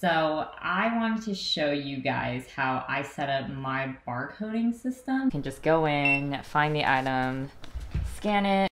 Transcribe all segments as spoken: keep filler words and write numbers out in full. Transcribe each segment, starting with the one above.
So I wanted to show you guys how I set up my barcoding system. You can just go in, find the item, scan it.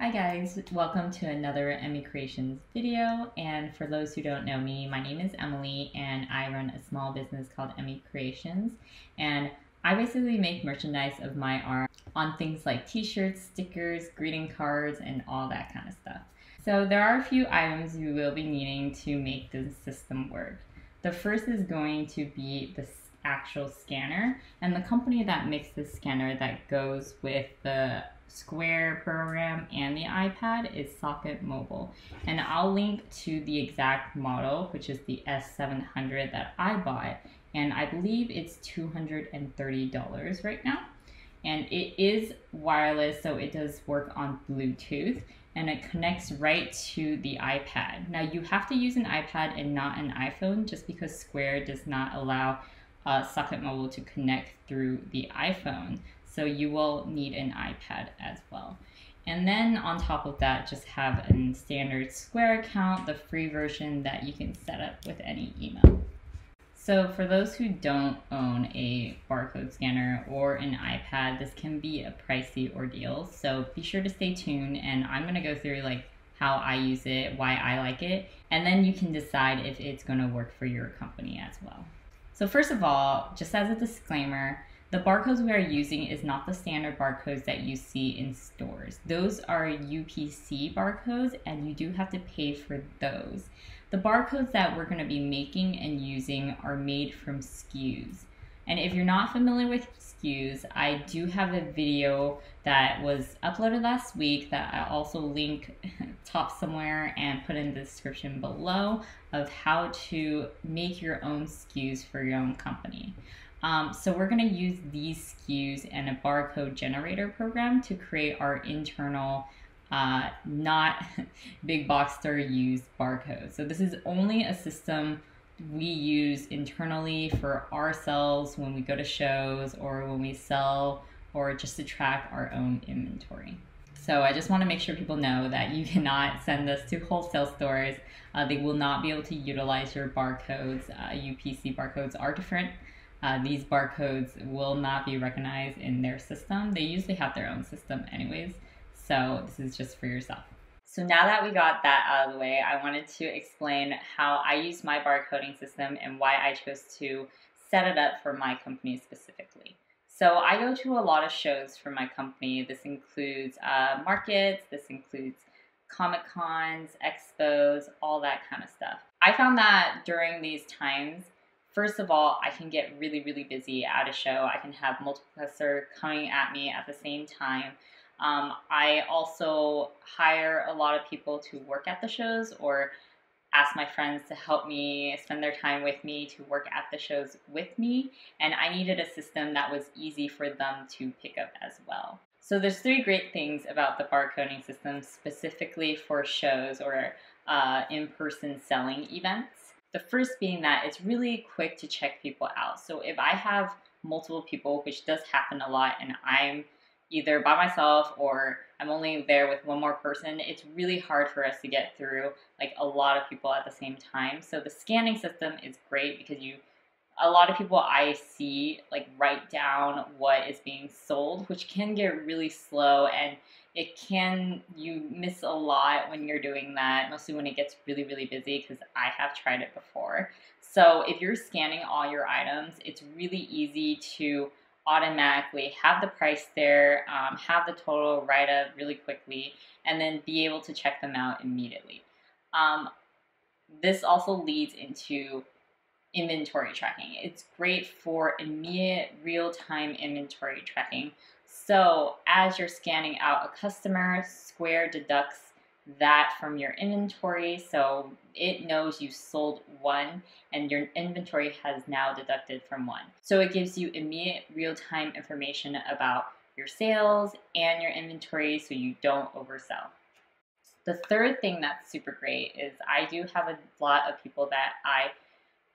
Hi guys, welcome to another Emii Creations video. And for those who don't know me, my name is Emily and I run a small business called Emii Creations. And I basically make merchandise of my art on things like t-shirts, stickers, greeting cards, and all that kind of stuff. So there are a few items you will be needing to make this system work. The first is going to be the actual scanner, and the company that makes this scanner that goes with the Square program and the iPad is Socket Mobile. And I'll link to the exact model, which is the S seven hundred that I bought. And I believe it's two hundred thirty dollars right now. And it is wireless, so it does work on Bluetooth, and it connects right to the iPad. Now you have to use an iPad and not an iPhone, just because Square does not allow uh, Socket Mobile to connect through the iPhone. So you will need an iPad as well. And then on top of that, just have a standard Square account, the free version that you can set up with any email. So for those who don't own a barcode scanner or an iPad, this can be a pricey ordeal. So be sure to stay tuned, and I'm gonna go through like how I use it, why I like it, and then you can decide if it's gonna work for your company as well. So first of all, just as a disclaimer, the barcodes we are using is not the standard barcodes that you see in stores. Those are U P C barcodes, and you do have to pay for those. The barcodes that we're going to be making and using are made from S K Us. And if you're not familiar with S K Us, I do have a video that was uploaded last week that I also link top somewhere and put in the description below of how to make your own S K Us for your own company. Um, so we're going to use these S K Us and a barcode generator program to create our internal Uh, not big box store used barcode. So this is only a system we use internally for ourselves when we go to shows or when we sell or just to track our own inventory. So I just want to make sure people know that you cannot send this to wholesale stores. Uh, they will not be able to utilize your barcodes. Uh, U P C barcodes are different. Uh, these barcodes will not be recognized in their system. They usually have their own system anyways. So this is just for yourself. So now that we got that out of the way, I wanted to explain how I use my barcoding system and why I chose to set it up for my company specifically. So I go to a lot of shows for my company. This includes uh, markets, this includes Comic Cons, expos, all that kind of stuff. I found that during these times, first of all, I can get really, really busy at a show. I can have multiple customers coming at me at the same time. Um, I also hire a lot of people to work at the shows or ask my friends to help me spend their time with me to work at the shows with me. And I needed a system that was easy for them to pick up as well. So there's three great things about the barcoding system specifically for shows or uh, in-person selling events. The first being that it's really quick to check people out. So if I have multiple people, which does happen a lot, and I'm either by myself or I'm only there with one more person, it's really hard for us to get through like a lot of people at the same time. So the scanning system is great because you, a lot of people I see like write down what is being sold, which can get really slow, and it can, you miss a lot when you're doing that, mostly when it gets really, really busy, because I have tried it before. So if you're scanning all your items, it's really easy to automatically have the price there, um, have the total write up really quickly, and then be able to check them out immediately. Um, this also leads into inventory tracking. It's great for immediate real-time inventory tracking. So as you're scanning out a customer, Square deducts that from your inventory, so it knows you sold one and your inventory has now deducted from one. So it gives you immediate real-time information about your sales and your inventory so you don't oversell. The third thing that's super great is I do have a lot of people that I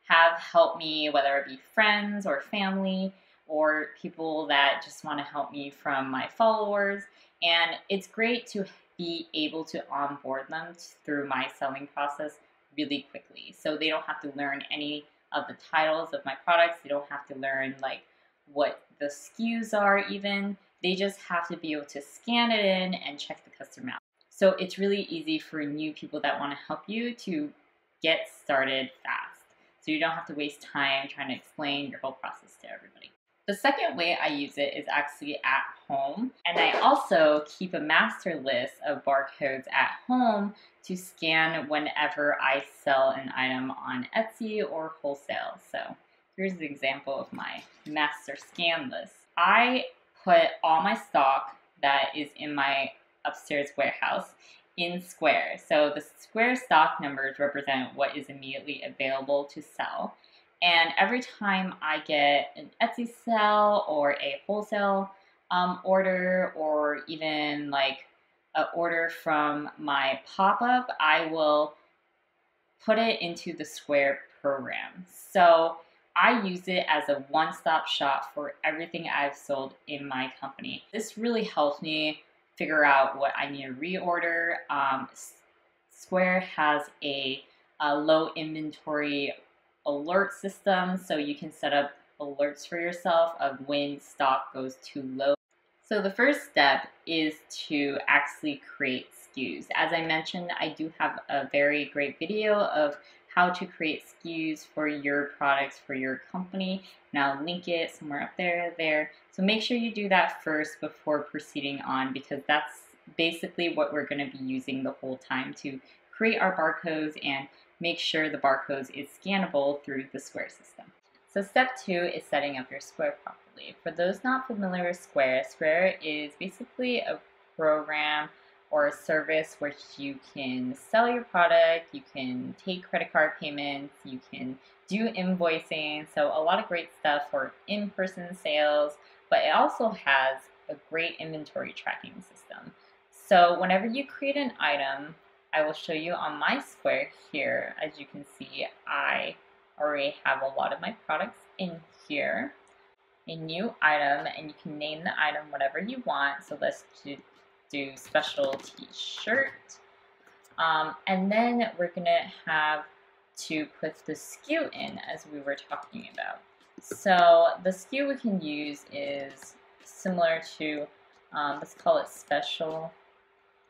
have helped me, whether it be friends or family or people that just want to help me from my followers, and it's great to be able to onboard them through my selling process really quickly. So they don't have to learn any of the titles of my products. They don't have to learn like what the S K Us are even. They just have to be able to scan it in and check the customer out. So it's really easy for new people that want to help you to get started fast. So you don't have to waste time trying to explain your whole process to everybody. The second way I use it is actually at home. And I also keep a master list of barcodes at home to scan whenever I sell an item on Etsy or wholesale. So here's an example of my master scan list. I put all my stock that is in my upstairs warehouse in Square. So the Square stock numbers represent what is immediately available to sell. And every time I get an Etsy sell or a wholesale um, order, or even like an order from my pop-up, I will put it into the Square program. So I use it as a one-stop shop for everything I've sold in my company. This really helps me figure out what I need to reorder. Um, Square has a, a low inventory alert system, so you can set up alerts for yourself of when stock goes too low. So the first step is to actually create S K Us. As I mentioned, I do have a very great video of how to create S K Us for your products, for your company, and I'll link it somewhere up there, there. So make sure you do that first before proceeding on, because that's basically what we're gonna be using the whole time to create our barcodes and make sure the barcodes is scannable through the Square system. So step two is setting up your Square properly. For those not familiar with Square, Square is basically a program or a service where you can sell your product, you can take credit card payments, you can do invoicing, so a lot of great stuff for in-person sales, but it also has a great inventory tracking system. So whenever you create an item, I will show you on my Square here. As you can see, I already have a lot of my products in here. A new item, and you can name the item whatever you want. So let's do, do special t-shirt. Um, and then we're gonna have to put the S K U in, as we were talking about. So the S K U we can use is similar to, um, let's call it special.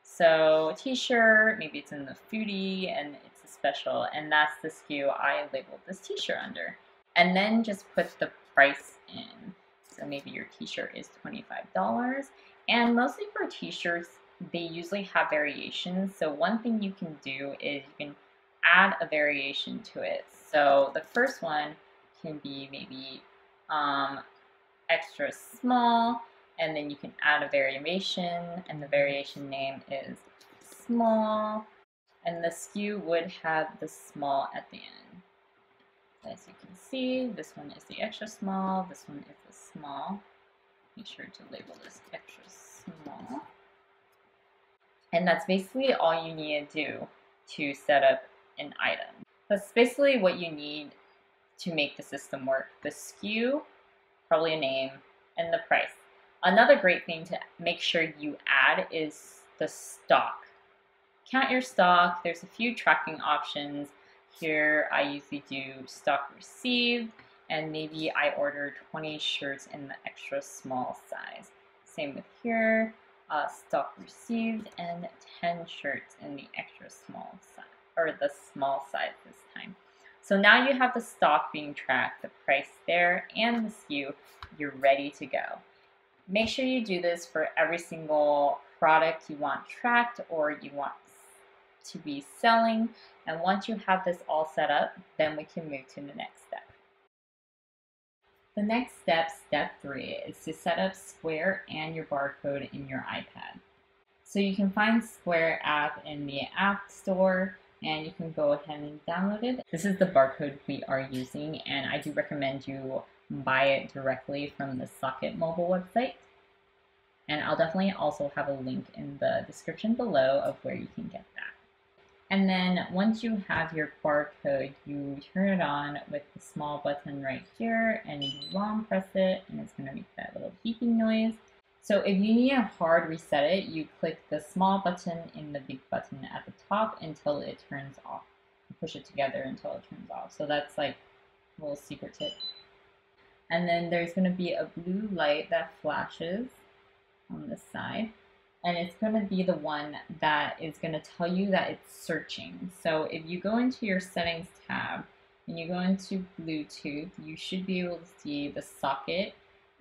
So t-shirt, maybe it's in the foodie and it's a special, and that's the S K U I labeled this t-shirt under. And then just put the price in. So maybe your t-shirt is twenty-five dollars. And mostly for t-shirts, they usually have variations. So one thing you can do is you can add a variation to it. So the first one can be maybe um, extra small, and then you can add a variation, and the variation name is small, and the S K U would have the small at the end. As you can see, this one is the extra small, this one is the small. Make sure to label this extra small. And that's basically all you need to do to set up an item. That's basically what you need to make the system work. The S K U, probably a name, and the price. Another great thing to make sure you add is the stock. Count your stock. There's a few tracking options here. I usually do stock received, and maybe I order twenty shirts in the extra small size. Same with here, uh, stock received, and ten shirts in the extra small size, or the small size this time. So now you have the stock being tracked, the price there, and the S K U. You're ready to go. Make sure you do this for every single product you want tracked or you want to be selling. And once you have this all set up, then we can move to the next step. The next step, step three, is to set up Square and your barcode in your iPad. So you can find Square app in the App Store, and you can go ahead and download it. This is the barcode we are using, and I do recommend you buy it directly from the Socket Mobile website. And I'll definitely also have a link in the description below of where you can get that. And then once you have your barcode, you turn it on with the small button right here, and you long press it, and it's gonna make that little beeping noise. So if you need to hard reset it, you click the small button and the big button at the top until it turns off. You push it together until it turns off. So that's like a little secret tip. And then there's going to be a blue light that flashes on this side. And it's going to be the one that is going to tell you that it's searching. So if you go into your settings tab and you go into Bluetooth, you should be able to see the socket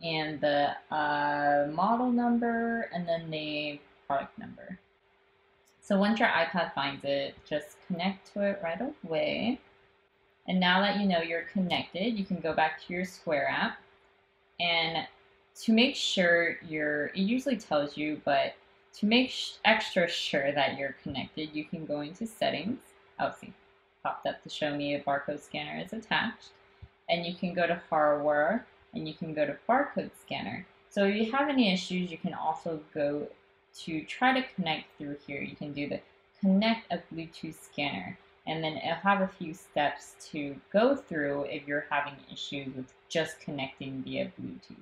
and the uh, model number and then the product number. So once your iPad finds it, just connect to it right away. And now that you know you're connected, you can go back to your Square app. And to make sure you're, it usually tells you, but to make sh extra sure that you're connected, you can go into settings. Oh, see, popped up to show me a barcode scanner is attached. And you can go to hardware and you can go to barcode scanner. So if you have any issues, you can also go to try to connect through here. You can do the connect a Bluetooth scanner. And then it'll have a few steps to go through if you're having issues with just connecting via Bluetooth.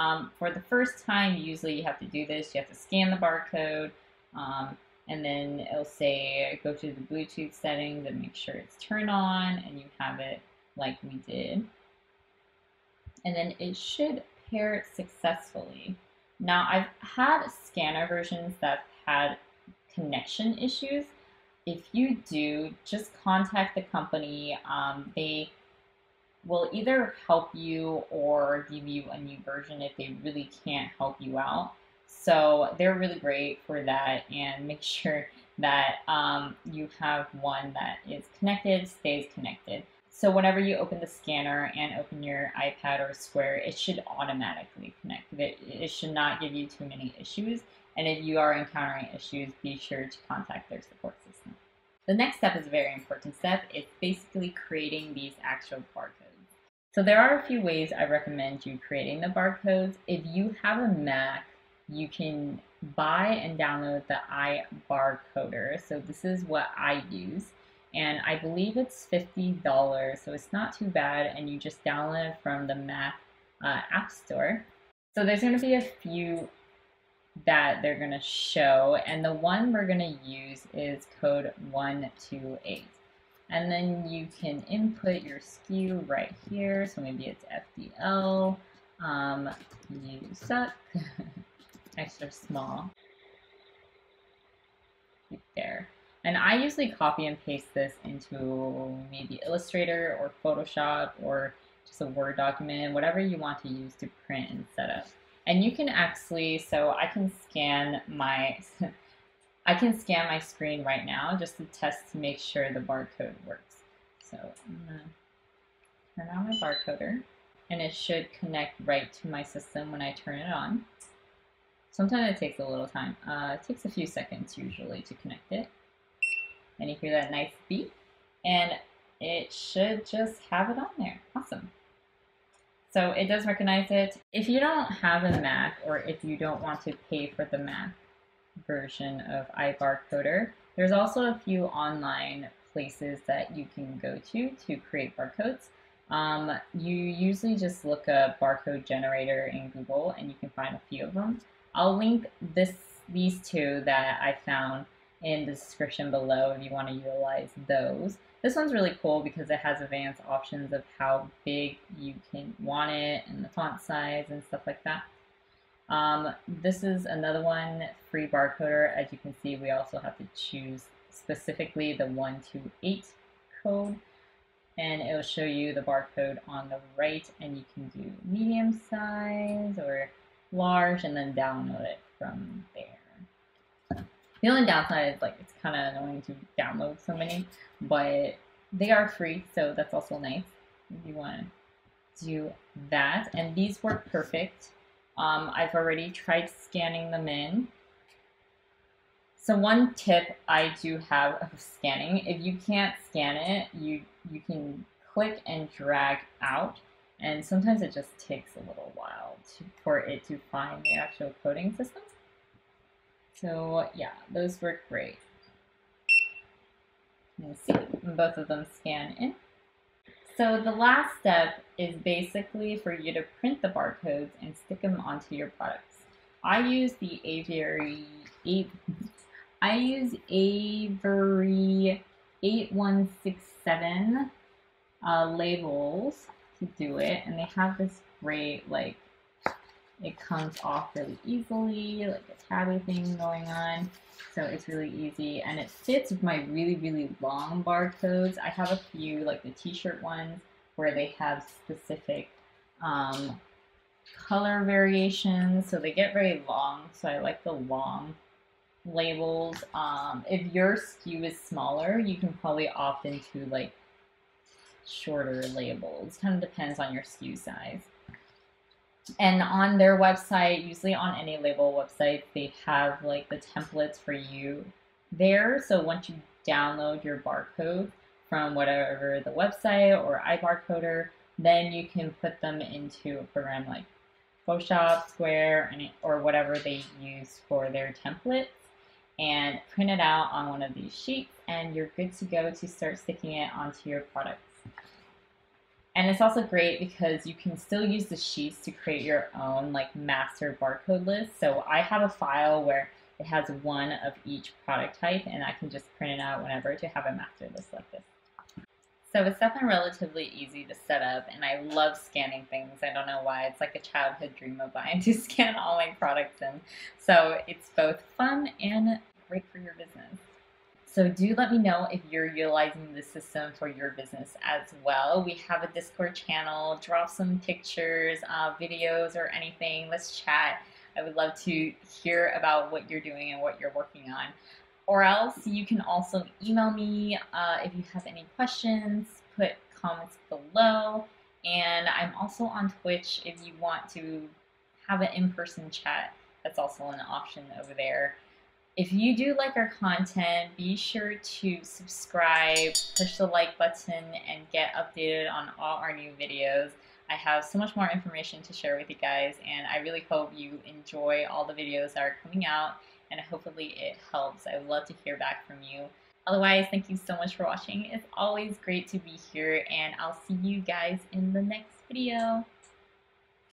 Um, for the first time, usually you have to do this. You have to scan the barcode, um, and then it'll say go to the Bluetooth settings and make sure it's turned on, and you have it like we did. And then it should pair successfully. Now, I've had scanner versions that had connection issues. If you do, just contact the company. Um, they will either help you or give you a new version if they really can't help you out. So they're really great for that, and make sure that um, you have one that is connected, stays connected. So whenever you open the scanner and open your iPad or Square, it should automatically connect. It, it should not give you too many issues. And if you are encountering issues, be sure to contact their support system. The next step is a very important step. It's basically creating these actual barcodes. So there are a few ways I recommend you creating the barcodes. If you have a Mac, you can buy and download the iBarcoder. So this is what I use. And I believe it's fifty dollars, so it's not too bad. And you just download it from the Mac uh, App Store. So there's going to be a few that they're going to show, and the one we're going to use is code one two eight, and then you can input your S K U right here. So maybe it's F D L, um, you suck, extra small, right there. And I usually copy and paste this into maybe Illustrator or Photoshop or just a Word document, whatever you want to use to print and set up. And you can actually, so I can scan my, I can scan my screen right now just to test to make sure the barcode works. So I'm gonna turn on my barcoder, and it should connect right to my system when I turn it on. Sometimes it takes a little time. Uh, it takes a few seconds usually to connect it. And you hear that nice beep, and it should just have it on there. Awesome. So it does recognize it. If you don't have a Mac, or if you don't want to pay for the Mac version of iBarcoder, there's also a few online places that you can go to to create barcodes. Um, you usually just look up barcode generator in Google, and you can find a few of them. I'll link this, these two that I found in the description below if you want to utilize those. This one's really cool because it has advanced options of how big you can want it and the font size and stuff like that. Um, this is another one, free barcoder. As you can see, we also have to choose specifically the one two eight code, and it'll show you the barcode on the right, and you can do medium size or large and then download it from there. The only downside is like it's kind of annoying to download so many, but they are free, so that's also nice if you want to do that. And these work perfect. Um, I've already tried scanning them in. So one tip I do have of scanning, if you can't scan it, you, you can click and drag out, and sometimes it just takes a little while to, for it to find the actual coding system. So yeah, those work great. You can see both of them scan in. So the last step is basically for you to print the barcodes and stick them onto your products. I use the Avery eight. I use Avery eight one six seven uh, labels to do it, and they have this great, like, it comes off really easily, like a tabby thing going on, so it's really easy, and it fits with my really, really long barcodes. I have a few, like the t-shirt ones, where they have specific um, color variations, so they get very long, so I like the long labels. Um, if your S K U is smaller, you can probably opt into like shorter labels. Kind of depends on your S K U size. And on their website, usually on any label website, they have like the templates for you there. So once you download your barcode from whatever the website or iBarcoder, then you can put them into a program like Photoshop, Square, or whatever they use for their templates, and print it out on one of these sheets, and you're good to go to start sticking it onto your products. And it's also great because you can still use the sheets to create your own like master barcode list. So I have a file where it has one of each product type, and I can just print it out whenever to have a master list like this. So it's definitely relatively easy to set up, and I love scanning things. I don't know why. It's like a childhood dream of mine to scan all my products in. So it's both fun and great for your business. So do let me know if you're utilizing this system for your business as well. We have a Discord channel. Drop some pictures, uh, videos, or anything. Let's chat. I would love to hear about what you're doing and what you're working on. Or else you can also email me uh, if you have any questions. Put comments below. And I'm also on Twitch if you want to have an in-person chat. That's also an option over there. If you do like our content, be sure to subscribe, push the like button, and get updated on all our new videos. I have so much more information to share with you guys, and I really hope you enjoy all the videos that are coming out, and hopefully it helps. I would love to hear back from you. Otherwise, thank you so much for watching. It's always great to be here, and I'll see you guys in the next video.